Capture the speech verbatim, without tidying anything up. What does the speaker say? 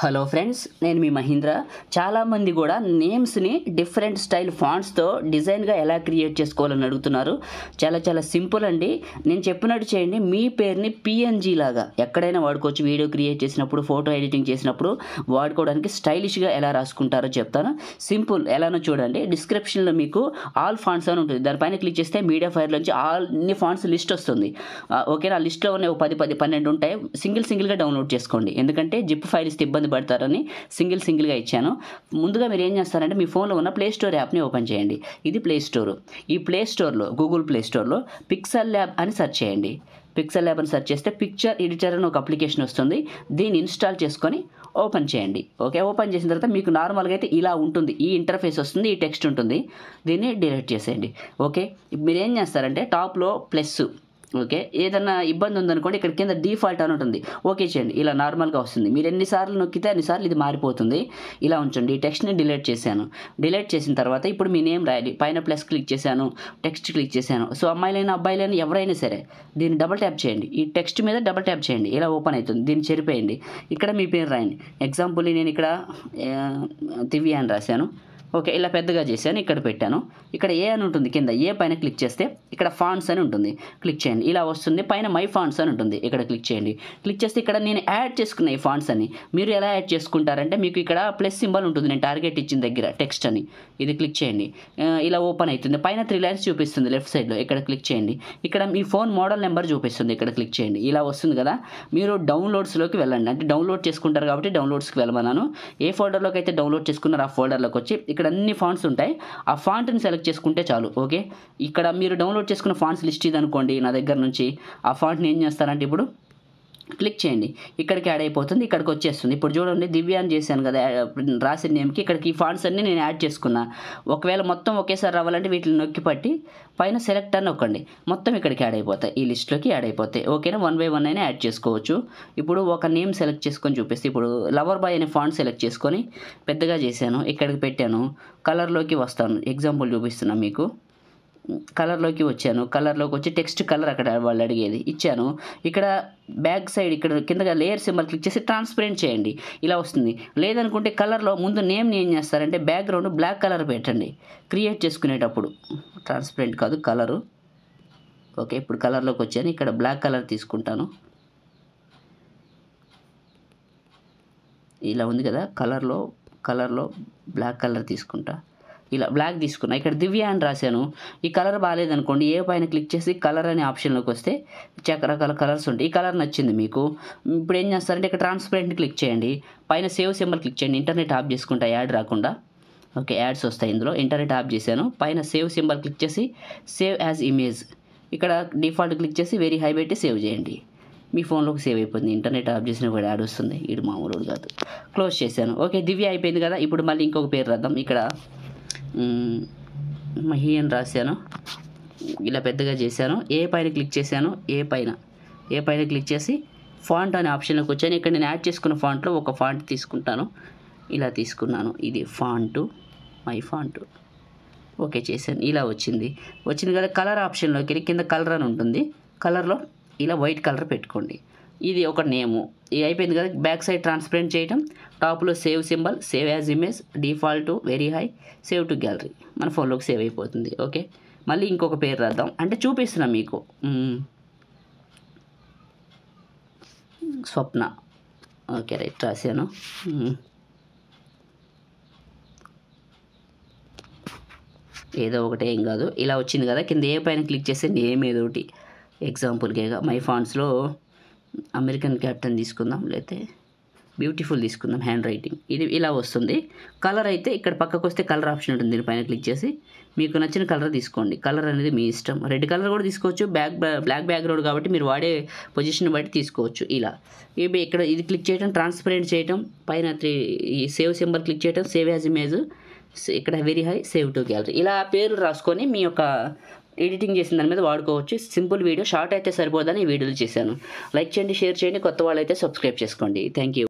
Hello friends, నేను మీ మహీంద్ర. చాలామంది కూడా నేమ్స్ని డిఫరెంట్ స్టైల్ ఫాంట్స్తో డిజైన్గా ఎలా క్రియేట్ చేసుకోవాలని అడుగుతున్నారు. చాలా చాలా సింపుల్ అండి. నేను చెప్పినట్టు చేయండి. మీ పేరుని పిఎన్జీ లాగా ఎక్కడైనా వాడుకోవచ్చు. వీడియో క్రియేట్ చేసినప్పుడు, ఫోటో ఎడిటింగ్ చేసినప్పుడు వాడుకోవడానికి స్టైలిష్గా ఎలా రాసుకుంటారో చెప్తాను. సింపుల్ ఎలానో చూడండి. డిస్క్రిప్షన్లో మీకు ఆల్ ఫాంట్స్ అని ఉంటుంది. దానిపైన క్లిక్ చేస్తే మీడియా ఫైర్ నుంచి ఆల్ అన్ని ఫాంట్స్ లిస్ట్ వస్తుంది. ఓకేనా? లిస్ట్లో ఉన్న ఒక పది పది పన్నెండు ఉంటాయి. సింగిల్ సింగిల్గా డౌన్లోడ్ చేసుకోండి. ఎందుకంటే జిప్ ఫైల్ ఇస్తే ఇబ్బంది పడతారని సింగిల్ సింగిల్గా ఇచ్చాను. ముందుగా మీరు ఏం చేస్తారంటే, మీ ఫోన్లో ఉన్న ప్లే స్టోర్ యాప్ని ఓపెన్ చేయండి. ఇది ప్లే స్టోర్. ఈ ప్లే స్టోర్లో, గూగుల్ ప్లే స్టోర్లో పిక్సెల్ ల్యాబ్ అని సెర్చ్ చేయండి. పిక్సెల్ ల్యాబ్ అని సెర్చ్ చేస్తే పిక్చర్ ఎడిటర్ అని ఒక అప్లికేషన్ వస్తుంది. దీన్ని ఇన్స్టాల్ చేసుకొని ఓపెన్ చేయండి. ఓకే, ఓపెన్ చేసిన తర్వాత మీకు నార్మల్గా అయితే ఇలా ఉంటుంది. ఈ ఇంటర్ఫేస్ వస్తుంది, ఈ టెక్స్ట్ ఉంటుంది. దీన్ని డిలీట్ చేసేయండి. ఓకే, మీరు ఏం చేస్తారంటే టాప్లో ప్లస్, ఓకే, ఏదైనా ఇబ్బంది ఉందనుకోండి, ఇక్కడ కింద డిఫాల్ట్ అని ఉంటుంది. ఓకే చేయండి. ఇలా నార్మల్గా వస్తుంది. మీరు ఎన్నిసార్లు నొక్కితే అన్నిసార్లు ఇది మారిపోతుంది. ఇలా ఉంచండి. ఈ టెక్స్ట్ని డిలీట్ చేశాను. డిలీట్ చేసిన తర్వాత ఇప్పుడు మీ నేమ్ రాయాలి. పైన ప్లస్ క్లిక్ చేశాను, టెక్స్ట్ క్లిక్ చేశాను. సో అమ్మాయిలైనా అబ్బాయిలైనా ఎవరైనా సరే దీన్ని డబల్ ట్యాప్ చేయండి. ఈ టెక్స్ట్ మీద డబల్ ట్యాప్ చేయండి. ఇలా ఓపెన్ అవుతుంది. దీన్ని చెరిపేయండి. ఇక్కడ మీ పేరు రాయండి. ఎగ్జాంపుల్ నేను ఇక్కడ దివ్య అని రాశాను. ఓకే, ఇలా పెద్దగా చేశాను, ఇక్కడ పెట్టాను. ఇక్కడ ఏ అని ఉంటుంది. కింద ఏ పైన క్లిక్ చేస్తే ఇక్కడ ఫాంట్స్ అని ఉంటుంది. క్లిక్ చేయండి. ఇలా వస్తుంది. పైన మై ఫాంట్స్ అని ఉంటుంది. ఇక్కడ క్లిక్ చేయండి. క్లిక్ చేస్తే ఇక్కడ నేను యాడ్ చేసుకున్న ఈ ఫాంట్స్ అని మీరు ఎలా యాడ్ చేసుకుంటారంటే, మీకు ఇక్కడ ప్లస్ సింబల్ ఉంటుంది. నేను టార్గెట్ ఇచ్చిన దగ్గర టెక్స్ట్ అని ఇది క్లిక్ చేయండి. ఇలా ఓపెన్ అవుతుంది. పైన త్రీ లైన్స్ చూపిస్తుంది లెఫ్ట్ సైడ్లో. ఇక్కడ క్లిక్ చేయండి. ఇక్కడ మీ ఫోన్ మోడల్ నెంబర్ చూపిస్తుంది. ఇక్కడ క్లిక్ చేయండి. ఇలా వస్తుంది కదా. మీరు డౌన్లోడ్స్లోకి వెళ్ళండి. అంటే డౌన్లోడ్ చేసుకుంటారు కాబట్టి డౌన్లోడ్స్కి వెళ్ళమన్నాను. ఏ ఫోల్డర్లోకి అయితే డౌన్లోడ్ చేసుకున్నారు ఆ ఫోల్డర్లోకి వచ్చి ఇక్కడ అన్ని ఫాంట్స్ ఉంటాయి. ఆ ఫాంట్ని సెలెక్ట్ చేసుకుంటే చాలు. ఓకే, ఇక్కడ మీరు డౌన్లోడ్ చేసుకున్న ఫాంట్స్ లిస్ట్ ఇది అనుకోండి. నా దగ్గర నుంచి ఆ ఫాంట్ని ఏం చేస్తారంటే ఇప్పుడు క్లిక్ చేయండి. ఇక్కడికి యాడ్ అయిపోతుంది. ఇక్కడికి వచ్చేస్తుంది. ఇప్పుడు చూడండి, దివ్యాన్ని చేశాను కదా రాసిన నేమ్కి. ఇక్కడికి ఈ ఫాంట్స్ అన్ని నేను యాడ్ చేసుకున్నా. ఒకవేళ మొత్తం ఒకేసారి రావాలంటే వీటిని నొక్కి పట్టి పైన సెలెక్ట్ అని నొక్కండి. మొత్తం ఇక్కడికి యాడ్ అయిపోతాయి. ఈ లిస్ట్లోకి యాడ్ అయిపోతాయి. ఓకేనా? వన్ బై వన్ అయినా యాడ్ చేసుకోవచ్చు. ఇప్పుడు ఒక నేమ్ సెలెక్ట్ చేసుకొని చూపిస్తే, ఇప్పుడు లవర్ బాయ్ అనే ఫాంట్ సెలెక్ట్ చేసుకొని పెద్దగా చేశాను. ఇక్కడికి పెట్టాను. కలర్లోకి వస్తాను. ఎగ్జాంపుల్ చూపిస్తున్నాను మీకు. కలర్లోకి వచ్చాను. కలర్లోకి వచ్చి టెక్స్ట్ కలర్ అక్కడ వాళ్ళు అడిగేది ఇచ్చాను. ఇక్కడ బ్యాక్ సైడ్ ఇక్కడ కిందగా లేయర్ సింబల్ క్లిక్ చేసి ట్రాన్స్పరెంట్ చేయండి. ఇలా వస్తుంది. లేదనుకుంటే కలర్లో ముందు నేమ్ని ఏం చేస్తారంటే బ్యాక్గ్రౌండ్ బ్లాక్ కలర్ పెట్టండి. క్రియేట్ చేసుకునేటప్పుడు ట్రాన్స్పరెంట్ కాదు, కలరు. ఓకే, ఇప్పుడు కలర్లోకి వచ్చాను. ఇక్కడ బ్లాక్ కలర్ తీసుకుంటాను. ఇలా ఉంది కదా. కలర్లో కలర్లో బ్లాక్ కలర్ తీసుకుంటా. ఇలా బ్లాక్ తీసుకున్నా. ఇక్కడ దివ్య అని రాశాను. ఈ కలర్ బాగాలేదనుకోండి, ఏ పైన క్లిక్ చేసి కలర్ అనే ఆప్షన్లోకి వస్తే రకరకాల కలర్స్ ఉంటాయి. ఈ కలర్ నచ్చింది మీకు. ఇప్పుడు ఏం చేస్తారంటే ఇక్కడ ట్రాన్స్పరెంట్ క్లిక్ చేయండి. పైన సేవ్ సింబల్ క్లిక్ చేయండి. ఇంటర్నెట్ ఆఫ్ చేసుకుంటా యాడ్ రాకుండా. ఓకే, యాడ్స్ వస్తాయి ఇందులో. ఇంటర్నెట్ ఆఫ్ చేశాను. పైన సేవ్ సింబల్ క్లిక్ చేసి సేవ్ యాజ్ ఇమేజ్ ఇక్కడ డిఫాల్ట్ క్లిక్ చేసి వెరీ హై పెట్టి సేవ్ చేయండి. మీ ఫోన్లోకి సేవ్ అయిపోయింది. ఇంటర్నెట్ ఆఫ్ చేసినా కూడా యాడ్ వస్తుంది. ఇది మామూలు కాదు. క్లోజ్ చేశాను. ఓకే, దివ్య అయిపోయింది కదా. ఇప్పుడు మళ్ళీ ఇంకొక పేరు రాద్దాం. ఇక్కడ మహి అని రాశాను. ఇలా పెద్దగా చేశాను. ఏ పైన క్లిక్ చేశాను. ఏ పైన ఏ పైన క్లిక్ చేసి ఫాంట్ అనే ఆప్షన్లోకి వచ్చాను. ఇక్కడ నేను యాడ్ చేసుకున్న ఫాంట్లో ఒక ఫాంట్ తీసుకుంటాను. ఇలా తీసుకున్నాను. ఇది ఫాంటు, మై ఫాంటు. ఓకే చేశాను. ఇలా వచ్చింది. వచ్చింది కదా. కలర్ ఆప్షన్లోకి వెళ్ళి కింద కలర్ అని ఉంటుంది. కలర్లో ఇలా వైట్ కలర్ పెట్టుకోండి. ఇది ఒక నేము. ఇది అయిపోయింది కదా. బ్యాక్ సైడ్ ట్రాన్స్పరెంట్ చేయటం, టాప్లో save symbol, save as image, default very high, save to gallery. మన ఫోన్లోకి సేవ్ అయిపోతుంది. ఓకే, మళ్ళీ ఇంకొక పేరు రాద్దాం. అంటే చూపిస్తున్నా మీకు. స్వప్న. ఓకే, రైట్ రాశాను. ఏదో ఒకటే, ఏం కాదు. ఇలా వచ్చింది కదా. కింద ఏ పైన క్లిక్ చేస్తే నేమ్ ఏదో ఒకటి. ఎగ్జాంపుల్గా మై ఫాంట్స్లో అమెరికన్ క్యాప్టెన్ తీసుకుందాం, లేకపోతే బ్యూటిఫుల్ తీసుకుందాం. హ్యాండ్ రైటింగ్ ఇది ఇలా వస్తుంది. కలర్ అయితే ఇక్కడ పక్కకు వస్తే కలర్ ఆప్షన్ ఉంటుంది. దీనిపైన క్లిక్ చేసి మీకు నచ్చిన కలర్ తీసుకోండి. కలర్ అనేది మీ ఇష్టం. రెడ్ కలర్ కూడా తీసుకోవచ్చు. బ్యాక్ బ్లాక్ బ్యాక్గ్రౌండ్ కాబట్టి మీరు వాడే పొజిషన్ బట్టి తీసుకోవచ్చు. ఇలా ఇవి ఇక్కడ ఇది క్లిక్ చేయడం, ట్రాన్స్పరెంట్ చేయడం, పైన త్రీ ఈ సేవ్ సింబల్ క్లిక్ చేయడం, సేవ్ యాజ్ ఇమేజ్, ఇక్కడ very high, save to gallery. ఇలా పేర్లు రాసుకొని మీ యొక్క ఎడిటింగ్ చేసిన దాని మీద వాడుకోవచ్చు. సింపుల్ వీడియో, షార్ట్ అయితే సరిపోదని ఈ వీడియోలు చేశాను. లైక్ చేయండి, షేర్ చేయండి. కొత్త వాళ్ళైతే సబ్స్క్రైబ్ చేసుకోండి. Thank you.